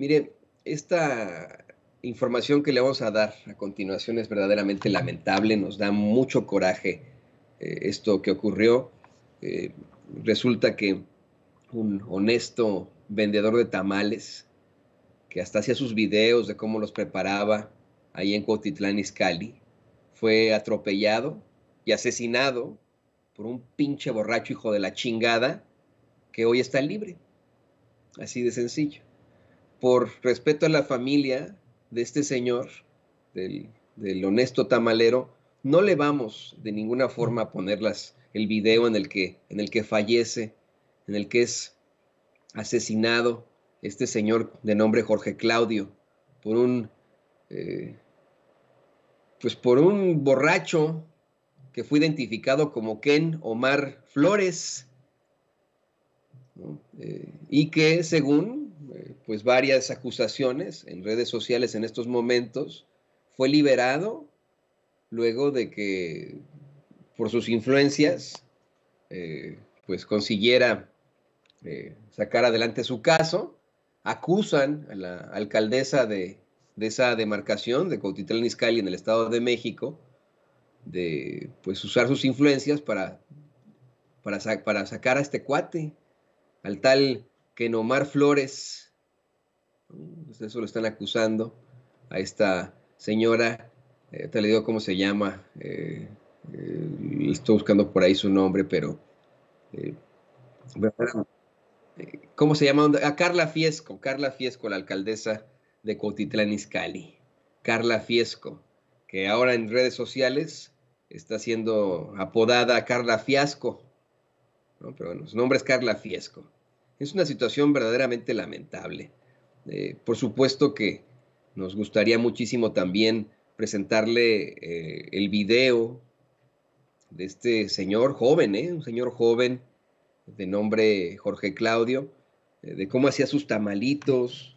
Mire, esta información que le vamos a dar a continuación es verdaderamente lamentable, nos da mucho coraje esto que ocurrió. Resulta que un honesto vendedor de tamales, que hasta hacía sus videos de cómo los preparaba ahí en Cuautitlán Izcalli, fue atropellado y asesinado por un pinche borracho hijo de la chingada que hoy está libre. Así de sencillo. Por respeto a la familia de este señor, del honesto tamalero, no le vamos de ninguna forma a ponerlas el video en el que fallece, en el que es asesinado este señor de nombre Jorge Claudio por un borracho que fue identificado como Ken Omar Flores, ¿no? Y que según pues varias acusaciones en redes sociales en estos momentos fue liberado luego de que por sus influencias pues consiguiera sacar adelante su caso. Acusan a la alcaldesa de esa demarcación de Cuautitlán Izcalli en el Estado de México de pues usar sus influencias para sacar a este cuate, al tal Ken Omar Flores. Eso lo están acusando a esta señora, te le digo cómo se llama, estoy buscando por ahí su nombre, pero ¿cómo se llama? A Karla Fiesco, la alcaldesa de Cuautitlán Izcalli. Karla Fiesco, que ahora en redes sociales está siendo apodada Karla Fiasco, ¿no? Pero bueno, su nombre es Karla Fiesco. Es una situación verdaderamente lamentable. Por supuesto que nos gustaría muchísimo también presentarle el video de este señor joven, un señor joven de nombre Jorge Claudio, de cómo hacía sus tamalitos,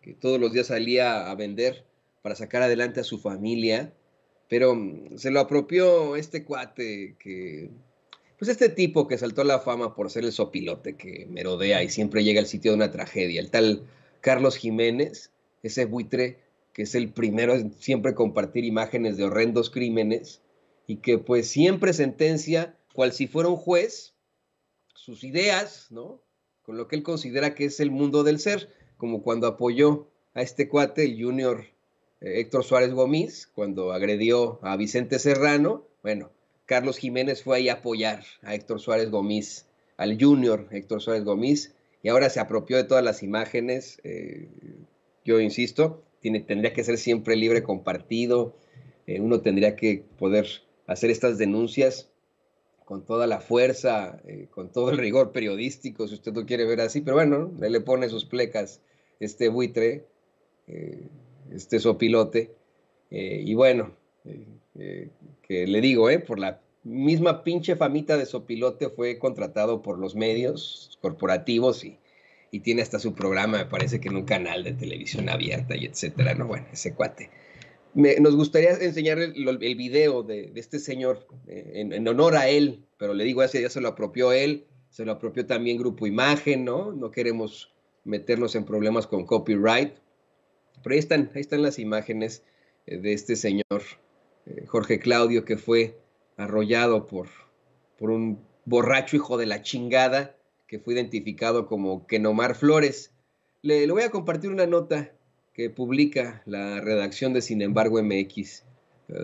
que todos los días salía a vender para sacar adelante a su familia, pero se lo apropió este cuate, pues este tipo que saltó a la fama por ser el sopilote que merodea y siempre llega al sitio de una tragedia, el tal Carlos Jiménez, ese buitre que es el primero en siempre compartir imágenes de horrendos crímenes y que pues siempre sentencia, cual si fuera un juez, sus ideas, ¿no? Con lo que él considera que es el mundo del ser, como cuando apoyó a este cuate, el junior Héctor Suárez Gómez, cuando agredió a Vicente Serrano. Bueno, Carlos Jiménez fue ahí a apoyar a Héctor Suárez Gómez, al junior Héctor Suárez Gómez, y ahora se apropió de todas las imágenes. Yo insisto, tendría que ser siempre libre compartido, uno tendría que poder hacer estas denuncias con toda la fuerza, con todo el rigor periodístico, si usted lo quiere ver así, pero bueno, él le pone sus plecas, este buitre, este sopilote, y bueno, que le digo, por la misma pinche famita de sopilote fue contratado por los medios corporativos y tiene hasta su programa, me parece que en un canal de televisión abierta y etcétera, ¿no? Bueno, ese cuate. Nos gustaría enseñar el video de este señor en honor a él, pero le digo, ese ya se lo apropió él, se lo apropió también Grupo Imagen, ¿no? No queremos meternos en problemas con copyright, pero ahí están las imágenes de este señor, Jorge Claudio, que fue arrollado por un borracho hijo de la chingada, que fue identificado como Ken Omar Flores. Le voy a compartir una nota que publica la redacción de Sin Embargo MX.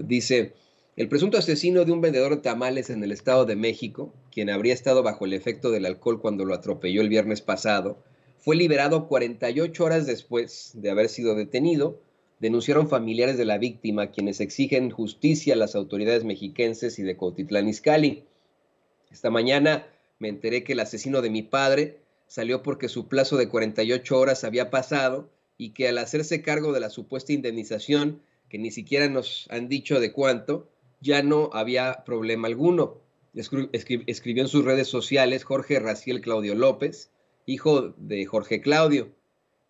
Dice, el presunto asesino de un vendedor de tamales en el Estado de México, quien habría estado bajo el efecto del alcohol cuando lo atropelló el viernes pasado, fue liberado 48 horas después de haber sido detenido, denunciaron familiares de la víctima, quienes exigen justicia a las autoridades mexiquenses y de Cuautitlán Izcalli. Esta mañana me enteré que el asesino de mi padre salió porque su plazo de 48 horas había pasado y que al hacerse cargo de la supuesta indemnización, que ni siquiera nos han dicho de cuánto, ya no había problema alguno. Escribió en sus redes sociales Jorge Raciel Claudio López, hijo de Jorge Claudio,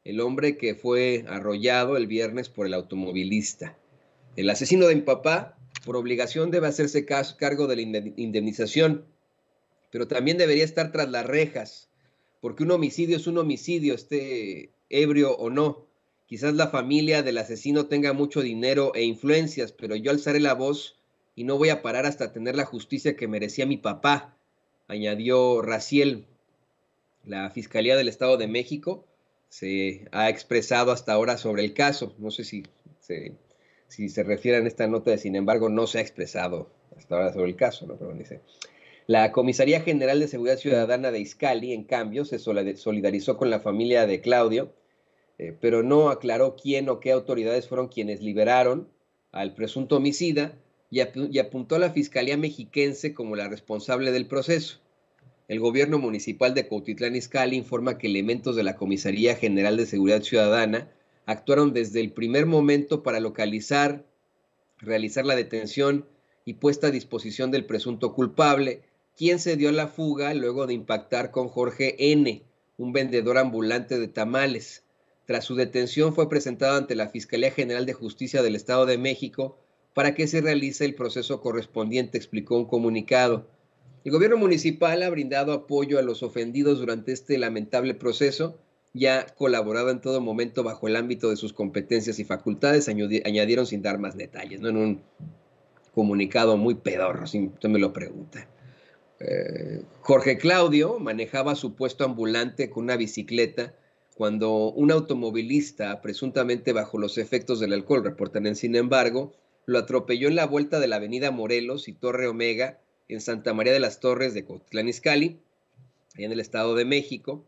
el hombre que fue arrollado el viernes por el automovilista. El asesino de mi papá, por obligación, debe hacerse cargo de la indemnización, pero también debería estar tras las rejas, porque un homicidio es un homicidio, ebrio o no. Quizás la familia del asesino tenga mucho dinero e influencias, pero yo alzaré la voz y no voy a parar hasta tener la justicia que merecía mi papá, añadió Raciel. La Fiscalía del Estado de México se ha expresado hasta ahora sobre el caso. No sé si se refiere a esta nota de sin embargo, no se ha expresado hasta ahora sobre el caso, ¿no? Pero dice, la Comisaría General de Seguridad Ciudadana de Izcalli, en cambio, se solidarizó con la familia de Claudio, pero no aclaró quién o qué autoridades fueron quienes liberaron al presunto homicida y apuntó a la Fiscalía Mexiquense como la responsable del proceso. El gobierno municipal de Cuautitlán Izcalli informa que elementos de la Comisaría General de Seguridad Ciudadana actuaron desde el primer momento para localizar, realizar la detención y puesta a disposición del presunto culpable, quien se dio a la fuga luego de impactar con Jorge N., un vendedor ambulante de tamales. Tras su detención fue presentado ante la Fiscalía General de Justicia del Estado de México para que se realice el proceso correspondiente, explicó un comunicado. El gobierno municipal ha brindado apoyo a los ofendidos durante este lamentable proceso y ha colaborado en todo momento bajo el ámbito de sus competencias y facultades, añadieron sin dar más detalles, ¿no? En un comunicado muy pedorro, si usted me lo pregunta. Jorge Claudio manejaba su puesto ambulante con una bicicleta cuando un automovilista, presuntamente bajo los efectos del alcohol, reportan en Sin embargo, lo atropelló en la vuelta de la avenida Morelos y Torre Omega, en Santa María de las Torres de Cuautitlán Izcalli, allá en el Estado de México.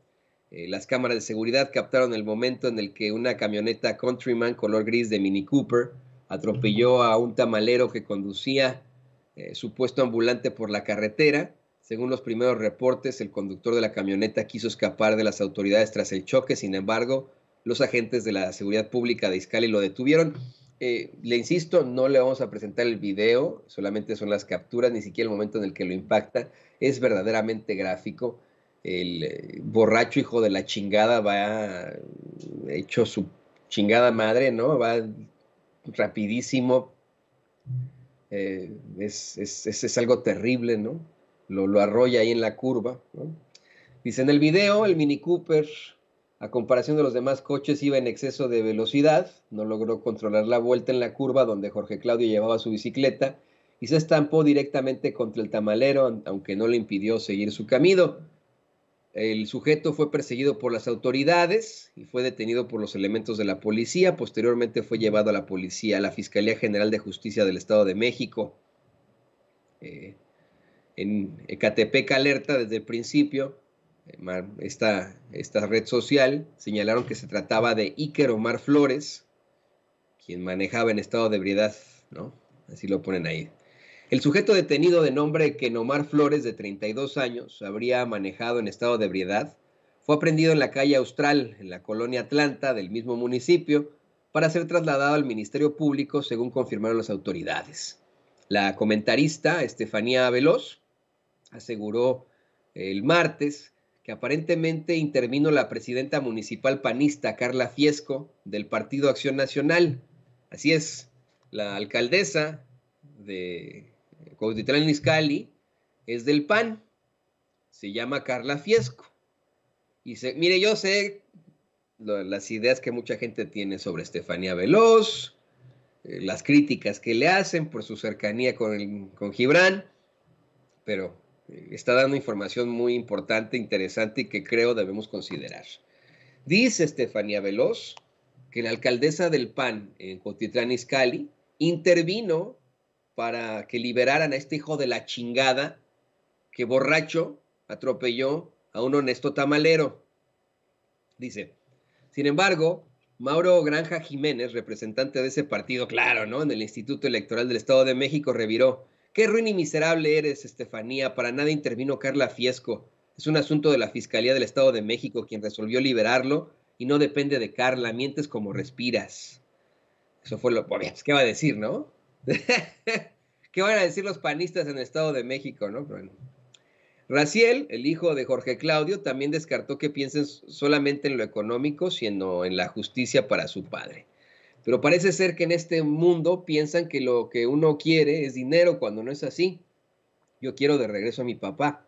Las cámaras de seguridad captaron el momento en el que una camioneta Countryman color gris de Mini Cooper atropelló a un tamalero que conducía su puesto ambulante por la carretera. Según los primeros reportes, el conductor de la camioneta quiso escapar de las autoridades tras el choque. Sin embargo, los agentes de la seguridad pública de Izcalli lo detuvieron. Le insisto, no le vamos a presentar el video, solamente son las capturas, ni siquiera el momento en el que lo impacta. Es verdaderamente gráfico. El borracho hijo de la chingada va hecho su chingada madre, ¿no? Va rapidísimo. Es algo terrible, ¿no? Lo arrolla ahí en la curva, ¿no? Dice, en el video, el Mini Cooper, a comparación de los demás coches, iba en exceso de velocidad, no logró controlar la vuelta en la curva donde Jorge Claudio llevaba su bicicleta y se estampó directamente contra el tamalero, aunque no le impidió seguir su camino. El sujeto fue perseguido por las autoridades y fue detenido por los elementos de la policía. Posteriormente fue llevado a la policía, a la Fiscalía General de Justicia del Estado de México. En Ecatepec Alerta, desde el principio, esta red social señalaron que se trataba de Ken Omar Flores, quien manejaba en estado de ebriedad, ¿no? Así lo ponen ahí. El sujeto detenido de nombre Ken Omar Flores, de 32 años, habría manejado en estado de ebriedad, fue aprendido en la calle Austral, en la colonia Atlanta del mismo municipio, para ser trasladado al Ministerio Público, según confirmaron las autoridades. La comentarista Estefanía Veloz aseguró el martes que aparentemente intervino la presidenta municipal panista Karla Fiesco del Partido Acción Nacional. Así es, la alcaldesa de Cuautitlán Izcalli es del PAN, se llama Karla Fiesco. Y mire, yo sé las ideas que mucha gente tiene sobre Estefanía Veloz, las críticas que le hacen por su cercanía con Gibran, pero está dando información muy importante, interesante y que creo debemos considerar. Dice Estefanía Veloz que la alcaldesa del PAN en Cuautitlán Izcalli intervino para que liberaran a este hijo de la chingada que borracho atropelló a un honesto tamalero. Dice, sin embargo, Mauro Granja Jiménez, representante de ese partido, claro, ¿no?, en el Instituto Electoral del Estado de México, reviró. Qué ruin y miserable eres, Estefanía. Para nada intervino Karla Fiesco. Es un asunto de la Fiscalía del Estado de México quien resolvió liberarlo y no depende de Karla. Mientes como respiras. Eso fue lo... ¿Qué va a decir, no? ¿Qué van a decir los panistas en el Estado de México, no? Bueno. Raciel, el hijo de Jorge Claudio, también descartó que piensen solamente en lo económico, sino en la justicia para su padre. Pero parece ser que en este mundo piensan que lo que uno quiere es dinero, cuando no es así. Yo quiero de regreso a mi papá.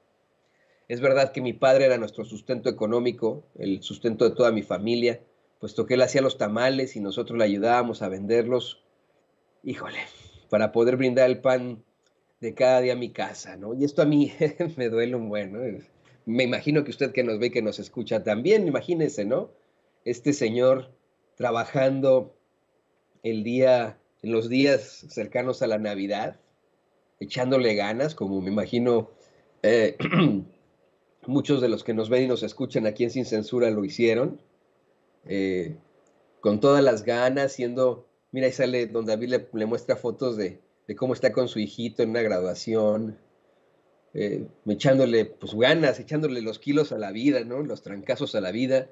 Es verdad que mi padre era nuestro sustento económico, el sustento de toda mi familia, puesto que él hacía los tamales y nosotros le ayudábamos a venderlos, híjole, para poder brindar el pan de cada día a mi casa, ¿no? Y esto a mí me duele un buen, ¿no? Me imagino que usted que nos ve y que nos escucha también, imagínese, ¿no? Este señor trabajando el día, en los días cercanos a la Navidad, echándole ganas, como me imagino muchos de los que nos ven y nos escuchan aquí en Sin Censura lo hicieron, con todas las ganas, siendo... Mira, ahí sale don David, le muestra fotos de cómo está con su hijito en una graduación, echándole pues, ganas, echándole los kilos a la vida, ¿no? Los trancazos a la vida,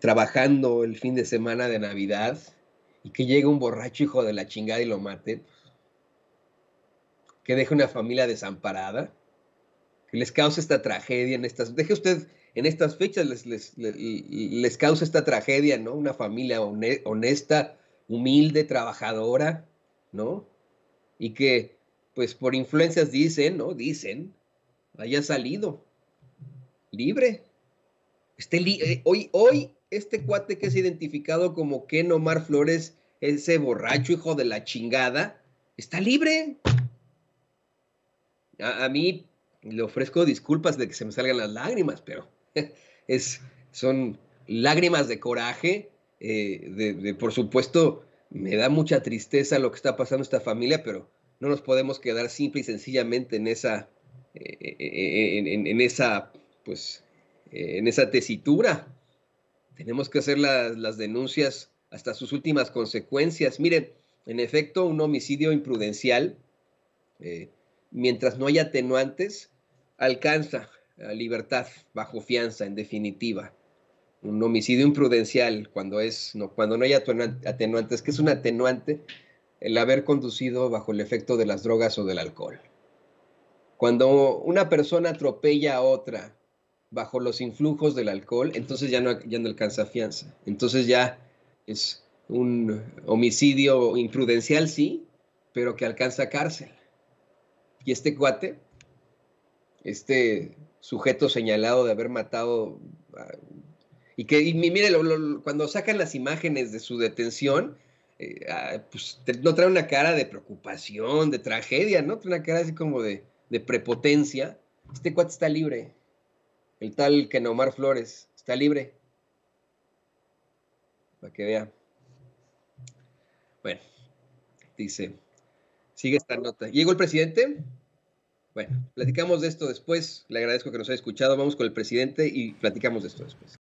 trabajando el fin de semana de Navidad, y que llegue un borracho hijo de la chingada y lo mate, que deje una familia desamparada, que les cause esta tragedia en estas... Deje usted... En estas fechas les causa esta tragedia, ¿no? Una familia honesta, humilde, trabajadora, ¿no? Y que, pues, por influencias dicen, ¿no? Dicen, haya salido libre. Hoy este cuate que es identificado como Ken Omar Flores, ese borracho hijo de la chingada, está libre. A mí le ofrezco disculpas de que se me salgan las lágrimas, pero... son lágrimas de coraje, por supuesto, me da mucha tristeza lo que está pasando esta familia, pero no nos podemos quedar simple y sencillamente en esa tesitura. Tenemos que hacer las denuncias hasta sus últimas consecuencias. Miren, en efecto, un homicidio imprudencial, mientras no haya atenuantes, alcanza libertad bajo fianza, en definitiva. Un homicidio imprudencial, cuando no hay atenuantes. ¿Qué es un atenuante? El haber conducido bajo el efecto de las drogas o del alcohol. Cuando una persona atropella a otra bajo los influjos del alcohol, entonces ya no alcanza fianza. Entonces ya es un homicidio imprudencial, sí, pero que alcanza cárcel. Y este cuate, este sujeto señalado de haber matado, y mire, cuando sacan las imágenes de su detención, pues no trae una cara de preocupación, de tragedia, ¿no? Trae una cara así como de prepotencia. Este cuate está libre, el tal Ken Omar Flores, está libre. Para que vea. Bueno, dice, sigue esta nota. ¿Llegó el presidente? Bueno, platicamos de esto después. Le agradezco que nos haya escuchado. Vamos con el presidente y platicamos de esto después.